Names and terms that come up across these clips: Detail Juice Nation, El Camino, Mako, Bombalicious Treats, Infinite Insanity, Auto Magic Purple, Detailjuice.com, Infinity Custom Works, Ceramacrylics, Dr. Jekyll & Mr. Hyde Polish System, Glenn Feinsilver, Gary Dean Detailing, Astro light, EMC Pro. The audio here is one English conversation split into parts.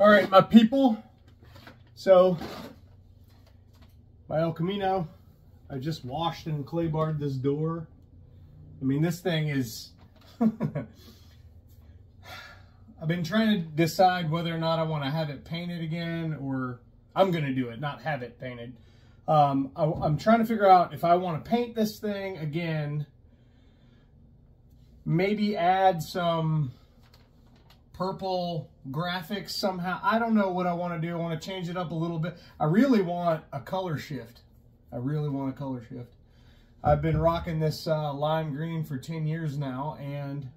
All right, my people. So, by El Camino, I just washed and clay barred this door. I mean, this thing is... I've been trying to decide whether or not I want to have it painted again, or I'm going to do it, not have it painted. I'm trying to figure out if I want to paint this thing again, maybe add some purple graphics somehow. I don't know what I want to do. I want to change it up a little bit. I really want a color shift. I've been rocking this lime green for 10 years now, and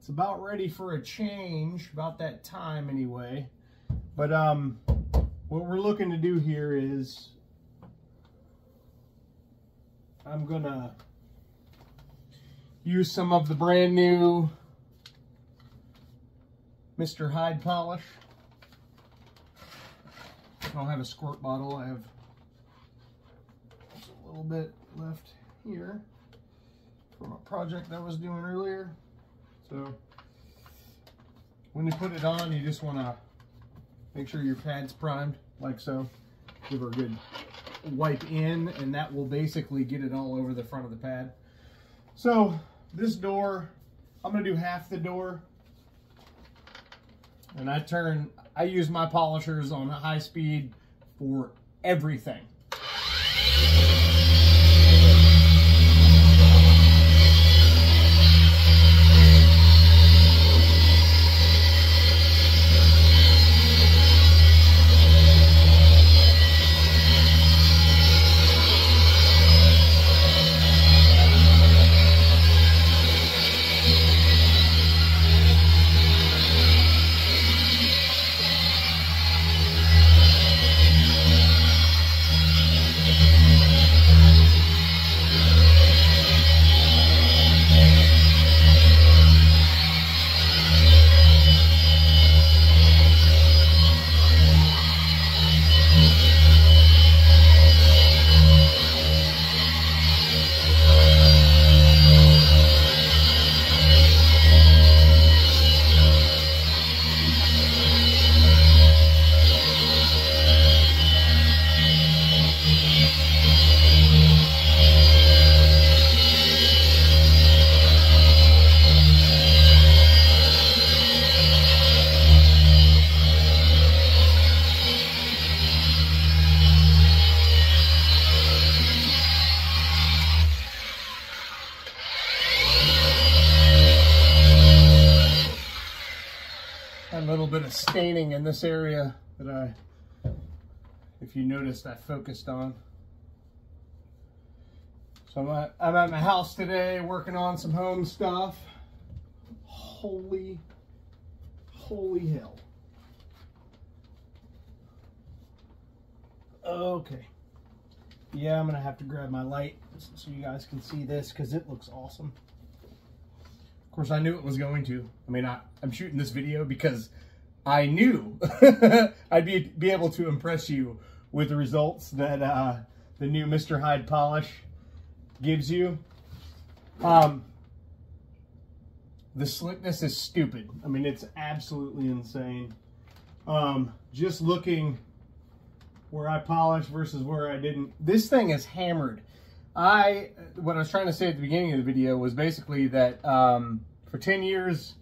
it's about ready for a change, about that time anyway. But what we're looking to do here is I'm gonna use some of the brand new Mr. Hyde polish. I don't have a squirt bottle. I have a little bit left here from a project that I was doing earlier. So when you put it on, you just want to make sure your pad's primed, like so. Give her a good wipe in, and that will basically get it all over the front of the pad. So this door, I'm going to do half the door. And I use my polishers on high speed for everything. Staining in this area that if you noticed, I focused on. So I'm at my house today working on some home stuff. Holy hell. Okay. Yeah, I'm gonna have to grab my light so you guys can see this, because it looks awesome. Of course, I knew it was going to. I mean, I'm shooting this video because I knew I'd be able to impress you with the results that the new Mr. Hyde polish gives you. The slickness is stupid. I mean, it's absolutely insane. Just looking where I polished versus where I didn't. This thing is hammered. What I was trying to say at the beginning of the video was basically that for 10 years,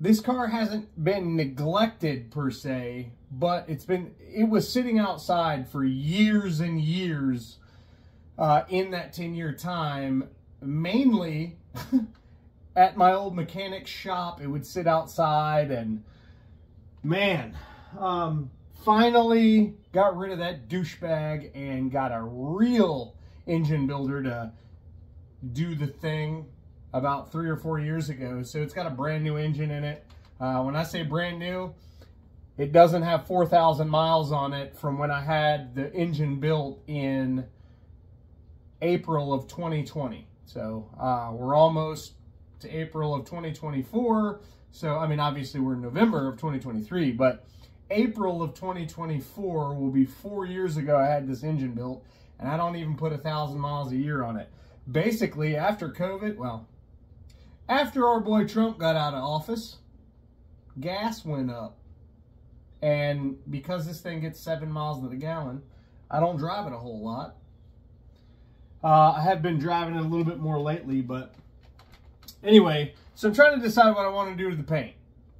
this car hasn't been neglected per se, but it was sitting outside for years and years in that 10-year time, mainly at my old mechanic's shop. It would sit outside, and man, finally got rid of that douchebag and got a real engine builder to do the thing about 3 or 4 years ago. So it's got a brand new engine in it. When I say brand new, it doesn't have 4,000 miles on it from when I had the engine built in April of 2020. So we're almost to April of 2024. So, I mean, obviously we're in November of 2023, but April of 2024 will be 4 years ago I had this engine built, and I don't even put 1,000 miles a year on it. Basically, after COVID, well, after our boy Trump got out of office, gas went up. And because this thing gets 7 miles to the gallon, I don't drive it a whole lot. I have been driving it a little bit more lately, but anyway, so I'm trying to decide what I want to do to the paint.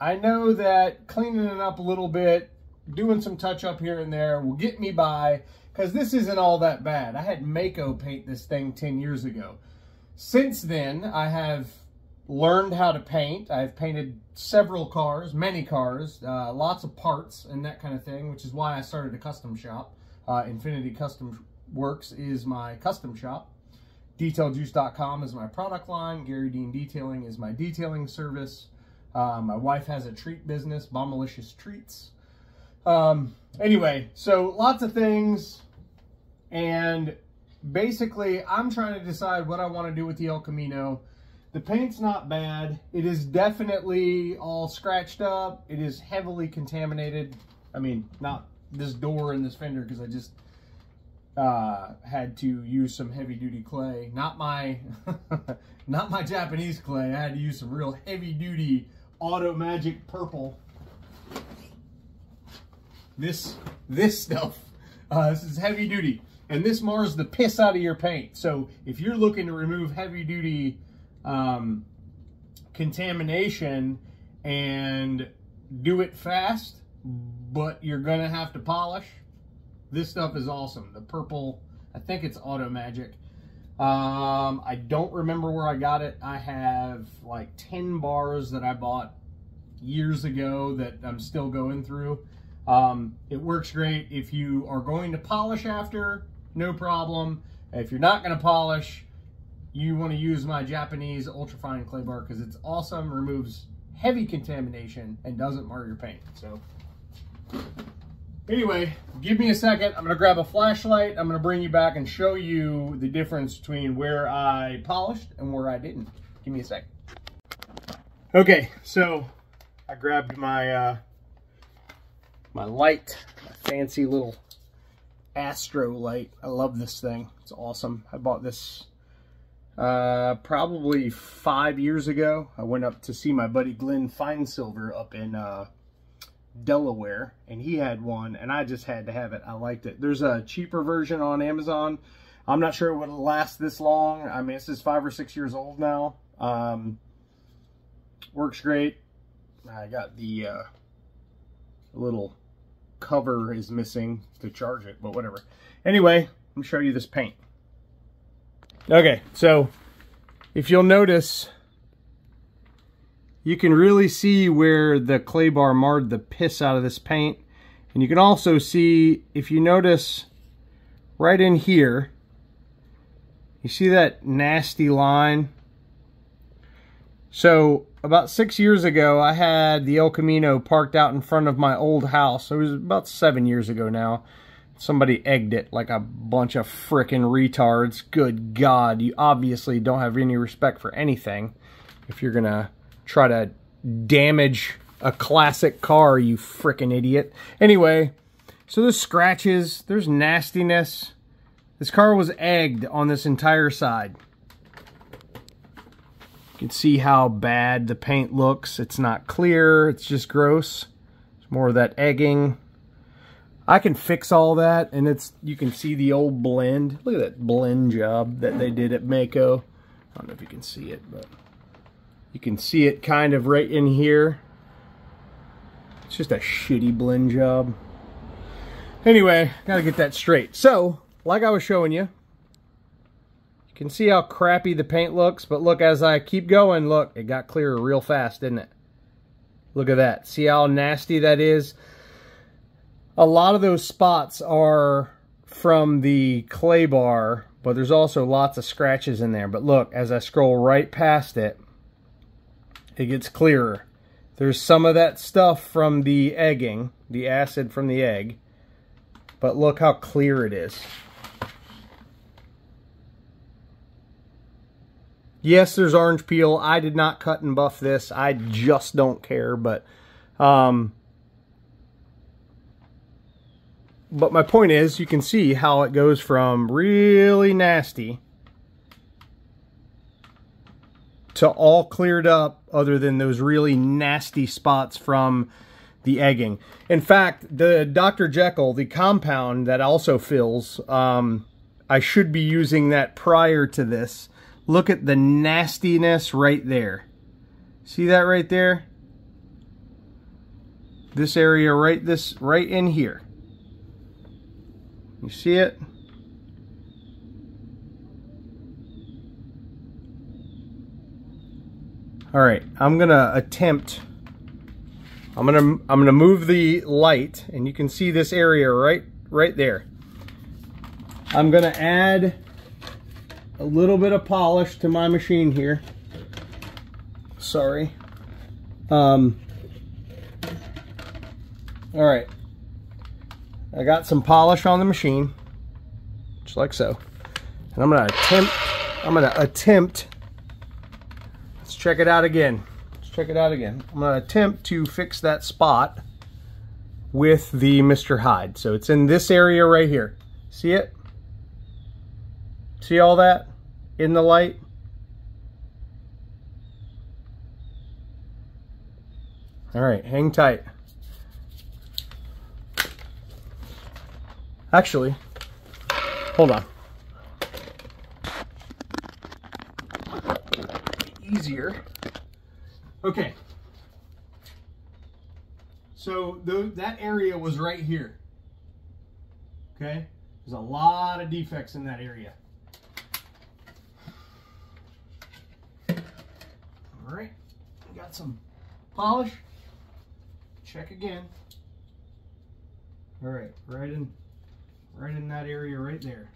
I know that cleaning it up a little bit, doing some touch up here and there will get me by, because this isn't all that bad. I had Mako paint this thing 10 years ago. Since then, I have learned how to paint. I've painted several cars, many cars, lots of parts and that kind of thing, which is why I started a custom shop. Infinity Custom Works is my custom shop. Detailjuice.com is my product line. Gary Dean Detailing is my detailing service. My wife has a treat business, Bombalicious Treats. Anyway, so lots of things, and basically I'm trying to decide what I want to do with the El Camino. The paint's not bad. It is definitely all scratched up. It is heavily contaminated. I mean, not this door and this fender, because I just had to use some heavy duty clay. Not my Japanese clay. I had to use some real heavy duty Auto Magic Purple. This stuff, this is heavy duty, and this mars the piss out of your paint. So if you're looking to remove heavy duty contamination and do it fast, but you're gonna have to polish, this stuff is awesome. The purple, I think it's Auto Magic. I don't remember where I got it. I have like 10 bars that I bought years ago that I'm still going through. It works great. If you are going to polish after, no problem. If you're not going to polish, you want to use my Japanese ultrafine clay bar, because it's awesome, removes heavy contamination, and doesn't mar your paint. So anyway, give me a second. I'm going to grab a flashlight. I'm going to bring you back and show you the difference between where I polished and where I didn't. Give me a second. Okay, so I grabbed my my light, my fancy little Astro light. I love this thing. It's awesome. I bought this probably 5 years ago. I went up to see my buddy Glenn Feinsilver up in Delaware, and he had one, and I just had to have it. I liked it. There's a cheaper version on Amazon. I'm not sure it would last this long. I mean, this is 5 or 6 years old now. Works great. I got the little cover is missing to charge it, but whatever. Anyway, let me show you this paint. Okay, so if you'll notice, you can really see where the clay bar marred the piss out of this paint. And you can also see, if you notice right in here, you see that nasty line. So about 6 years ago, I had the El Camino parked out in front of my old house. It was about 7 years ago now. Somebody egged it like a bunch of frickin' retards. Good God, you obviously don't have any respect for anything if you're gonna try to damage a classic car, you frickin' idiot. Anyway, so there's scratches, there's nastiness. This car was egged on this entire side. You can see how bad the paint looks. It's not clear, it's just gross. It's more of that egging. I can fix all that, and it's, you can see the old blend. Look at that blend job that they did at Mako. I don't know if you can see it, but you can see it kind of right in here. It's just a shitty blend job. Anyway, gotta get that straight. So, like I was showing you, can see how crappy the paint looks, but look, as I keep going, look, it got clearer real fast, didn't it? Look at that. See how nasty that is? A lot of those spots are from the clay bar, but there's also lots of scratches in there. But look, as I scroll right past it, it gets clearer. There's some of that stuff from the egging, the acid from the egg, but look how clear it is. Yes, there's orange peel. I did not cut and buff this. I just don't care, but my point is, you can see how it goes from really nasty to all cleared up, other than those really nasty spots from the egging. In fact, the Dr. Jekyll, the compound that also fills, I should be using that prior to this. Look at the nastiness right there. See that right there? This area right in here. You see it? All right, I'm gonna attempt. I'm gonna move the light, and you can see this area right there. I'm gonna add a little bit of polish to my machine here. Sorry. All right. I got some polish on the machine, just like so. And I'm gonna attempt. Let's check it out again. I'm going to attempt to fix that spot with the Mr. Hyde. So it's in this area right here. See it? See all that in the light? All right, hang tight. Actually, hold on. Easier. Okay, so that area was right here, okay? There's a lot of defects in that area. All right, we got some polish. Check again. All right, right in that area right there.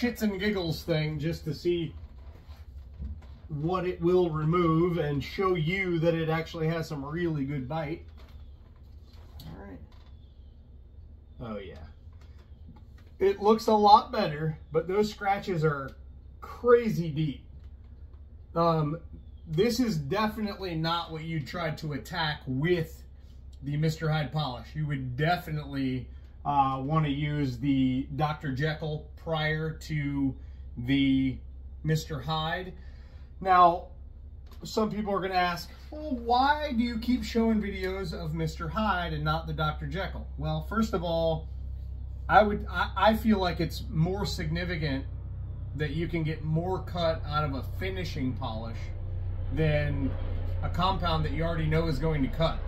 Shits and giggles thing, just to see what it will remove and show you that it actually has some really good bite. All right. Oh yeah, it looks a lot better, but those scratches are crazy deep. This is definitely not what you tried to attack with the Mr. Hyde polish. You would definitely want to use the Dr. Jekyll prior to the Mr. Hyde. Now, some people are going to ask, well, why do you keep showing videos of Mr. Hyde and not the Dr. Jekyll? Well, first of all, I feel like it's more significant that you can get more cut out of a finishing polish than a compound that you already know is going to cut.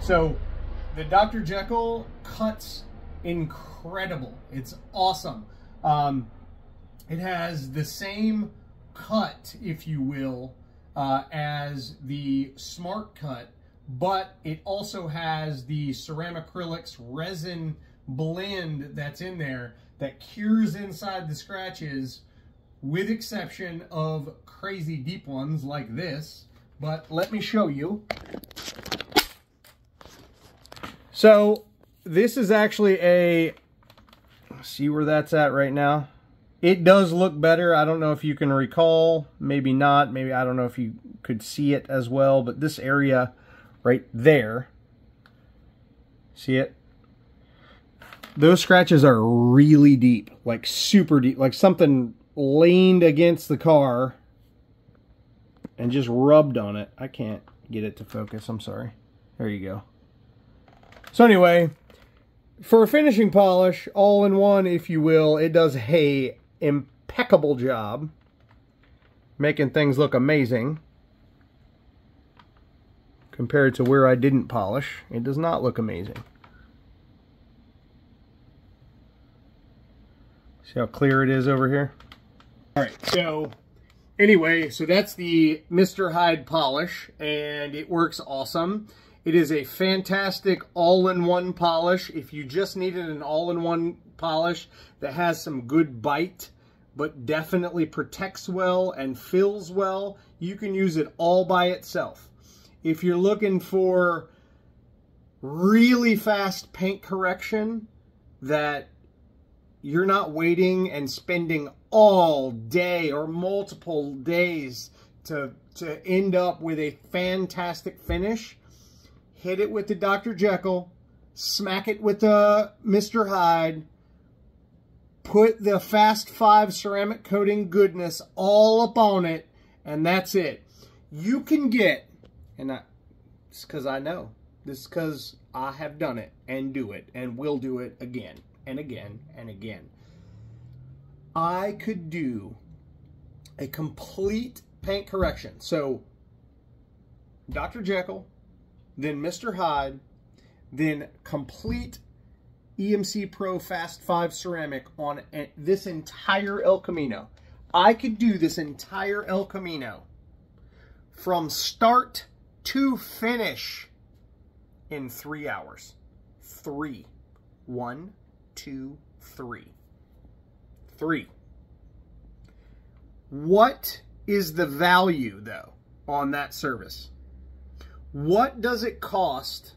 So the Dr. Jekyll cuts incredible. It's awesome. It has the same cut, if you will, as the Smart Cut, but it also has the Ceramacrylics resin blend that's in there that cures inside the scratches, with exception of crazy deep ones like this. But let me show you. So this is actually a... see where that's at right now. It does look better. I don't know if you can recall, maybe not, maybe I don't know if you could see it as well, but this area right there, see it? Those scratches are really deep, like super deep, like something leaned against the car and just rubbed on it. I can't get it to focus, I'm sorry. There you go. So anyway, for a finishing polish, all in one, if you will, it does an impeccable job making things look amazing compared to where I didn't polish. It does not look amazing. See how clear it is over here? All right, so anyway, so that's the Mr. Hyde polish, and it works awesome. It is a fantastic all-in-one polish. If you just needed an all-in-one polish that has some good bite, but definitely protects well and fills well, you can use it all by itself. If you're looking for really fast paint correction that you're not waiting and spending all day or multiple days to end up with a fantastic finish, hit it with the Dr. Jekyll, smack it with the Mr. Hyde, put the Fast 5 ceramic coating goodness all up on it, and that's it. You can get, and it's because I know, this is because I have done it and do it and will do it again and again and again. I could do a complete paint correction. So Dr. Jekyll, then Mr. Hyde, then complete EMC Pro Fast 5 Ceramic on this entire El Camino. I could do this entire El Camino from start to finish in 3 hours. 3. 1, 2, 3. 3. What is the value, though, on that service? What does it cost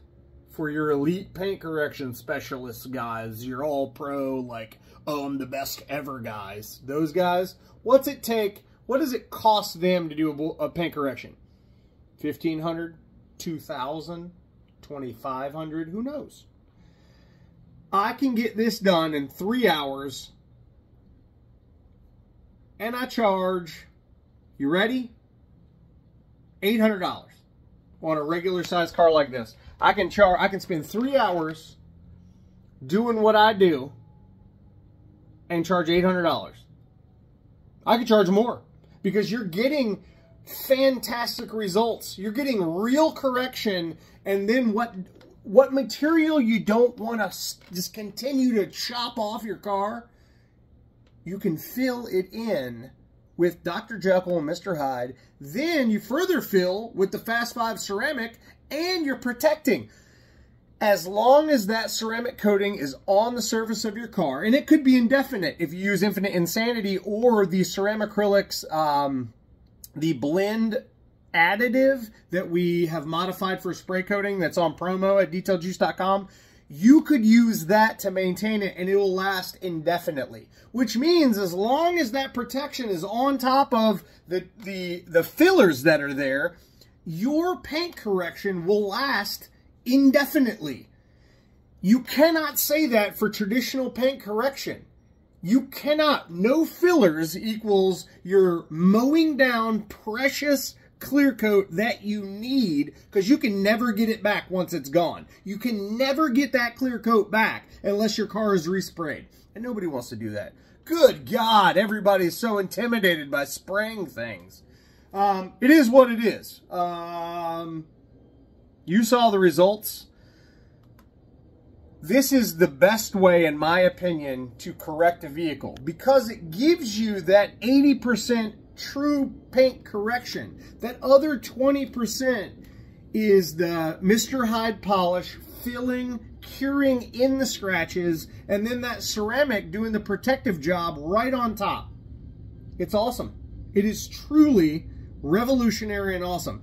for your elite paint correction specialists guys, your all pro, like, oh, I'm the best ever guys, those guys? What's it take? What does it cost them to do a paint correction? $1,500, $2,000, $2,500, who knows? I can get this done in 3 hours, and I charge, you ready? $800. On a regular sized car like this, I can spend 3 hours doing what I do and charge $800. I could charge more because you're getting fantastic results. You're getting real correction, and then what material you don't want to just continue to chop off your car, you can fill it in with Dr. Jekyll and Mr. Hyde. Then you further fill with the Fast 5 ceramic, and you're protecting. As long as that ceramic coating is on the surface of your car, and it could be indefinite if you use Infinite Insanity or the Ceramacrylics, the blend additive that we have modified for spray coating that's on promo at Detailjuice.com, you could use that to maintain it, and it will last indefinitely, which means as long as that protection is on top of the fillers that are there, your paint correction will last indefinitely. You cannot say that for traditional paint correction. You cannot. No fillers equals you're mowing down precious clear coat that you need, because you can never get it back once it's gone. You can never get that clear coat back unless your car is resprayed, and nobody wants to do that. Good God, everybody's so intimidated by spraying things. It is what it is. You saw the results. This is the best way, in my opinion, to correct a vehicle, because it gives you that 80% true paint correction. That other 20% is the Mr. Hyde polish filling, curing in the scratches, and then that ceramic doing the protective job right on top. It's awesome. It is truly revolutionary and awesome.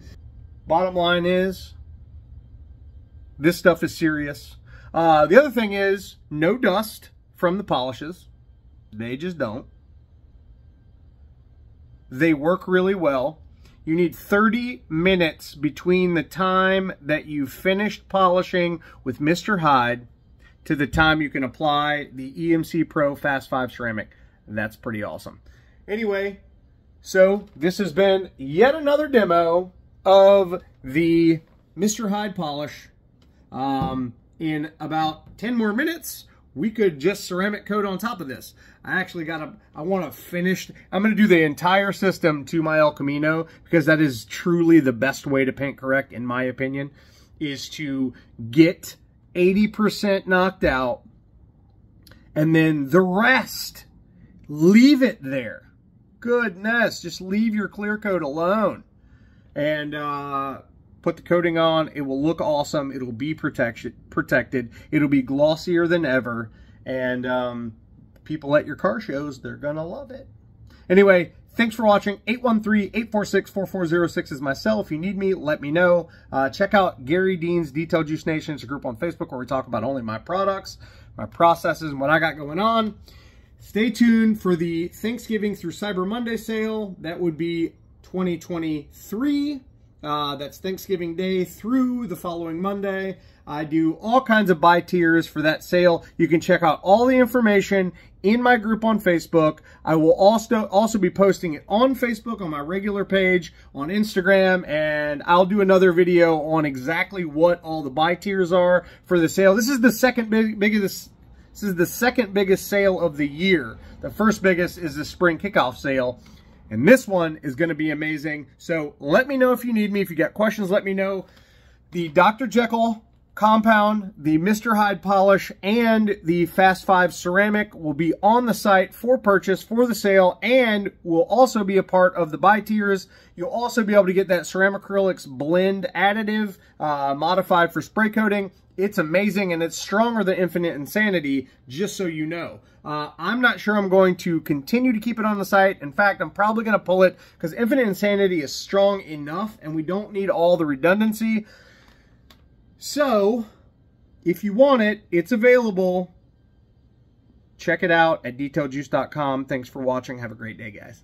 Bottom line is, this stuff is serious. The other thing is, no dust from the polishes. They just don't. They work really well. You need 30 minutes between the time that you finished polishing with Mr. Hyde to the time you can apply the EMC Pro Fast 5 Ceramic. That's pretty awesome. Anyway, so this has been yet another demo of the Mr. Hyde polish. In about 10 more minutes, we could just ceramic coat on top of this. I want to finish. I'm going to do the entire system to my El Camino, because that is truly the best way to paint correct, in my opinion, is to get 80% knocked out, and then the rest, leave it there. Goodness, just leave your clear coat alone. And Put the coating on. It will look awesome. It'll be protected. It'll be glossier than ever. And people at your car shows, they're going to love it. Anyway, thanks for watching. 813-846-4406 is my cell. If you need me, let me know. Check out Gary Dean's Detail Juice Nation. It's a group on Facebook where we talk about only my products, my processes, and what I got going on. Stay tuned for the Thanksgiving through Cyber Monday sale. That would be 2023. That's Thanksgiving Day through the following Monday. I do all kinds of buy tiers for that sale. You can check out all the information in my group on Facebook. I will also be posting it on Facebook, on my regular page, on Instagram, and I'll do another video on exactly what all the buy tiers are for the sale. This is the second biggest. This is the second biggest sale of the year. The first biggest is the spring kickoff sale. And this one is going to be amazing. So let me know if you need me. If you got questions, let me know. The Dr. Jekyll compound, the Mr. Hyde polish, and the Fast 5 ceramic will be on the site for purchase for the sale and will also be a part of the buy tiers. You'll also be able to get that ceramic acrylics blend additive modified for spray coating. It's amazing, and it's stronger than Infinite Insanity, just so you know. I'm not sure I'm going to continue to keep it on the site. In fact, I'm probably going to pull it because Infinite Insanity is strong enough, and we don't need all the redundancy. So, if you want it, it's available. Check it out at Detailjuice.com. Thanks for watching. Have a great day, guys.